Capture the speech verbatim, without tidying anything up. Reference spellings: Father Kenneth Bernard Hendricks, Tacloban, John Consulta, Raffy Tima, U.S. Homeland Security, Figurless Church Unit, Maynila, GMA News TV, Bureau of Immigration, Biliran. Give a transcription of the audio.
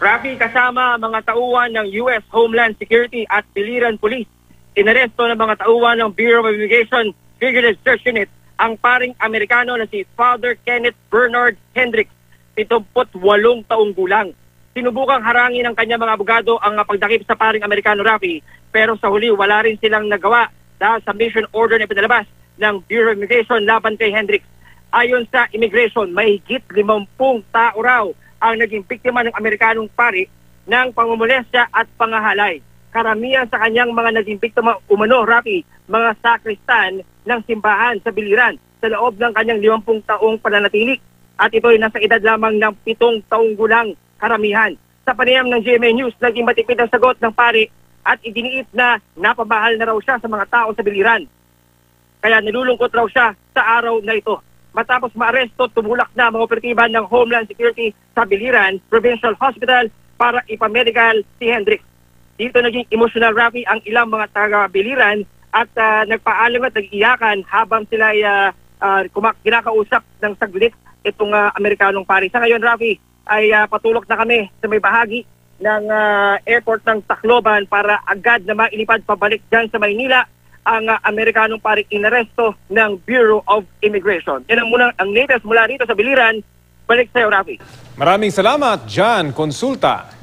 Rafi, kasama mga tauhan ng U S Homeland Security at Biliran Police, inaresto ng mga tauhan ng Bureau of Immigration, Figurless Church Unit, ang paring Amerikano na si Father Kenneth Bernard Hendricks, pitupot walong taong gulang. Sinubukang harangin ng kanyang mga abogado ang pagdakip sa paring Amerikano, Rafi, pero sa huli wala rin silang nagawa dahil sa mission order na pinalabas ng Bureau of Immigration laban kay Hendricks. Ayon sa immigration, may higit limampung tao raw ang naging biktima ng Amerikanong pari ng pangmomolestya at pangahalay. Karamihan sa kanyang mga naging biktima umano, Rafi, mga sakristan ng simbahan sa Biliran sa loob ng kanyang limampung taong pananatilik. At ito'y nasa edad lamang ng pitong taong gulang karamihan. Sa panayam ng G M A News, naging matipid ang sagot ng pari at idiniit na napamahal na raw siya sa mga tao sa Biliran. Kaya nilulungkot raw siya sa araw na ito. Matapos maaresto, tumulak na mga operatiba ng Homeland Security sa Biliran Provincial Hospital para ipamedical si Hendricks. Dito naging emotional, Rafi, ang ilang mga taga-Biliran at uh, nagpaalam at nag-iyakan habang sila uh, uh, kinakausap ng saglit itong uh, Amerikanong pari. Sa ngayon, Rafi, ay uh, patulok na kami sa may bahagi ng uh, airport ng Tacloban para agad na mailipad pabalik dyan sa Maynila ang uh, Amerikanong pari inaresto ng Bureau of Immigration. Yan ang muna ang latest mula rito sa Biliran. Balik sa'yo, Rafi. Maraming salamat, John Consulta.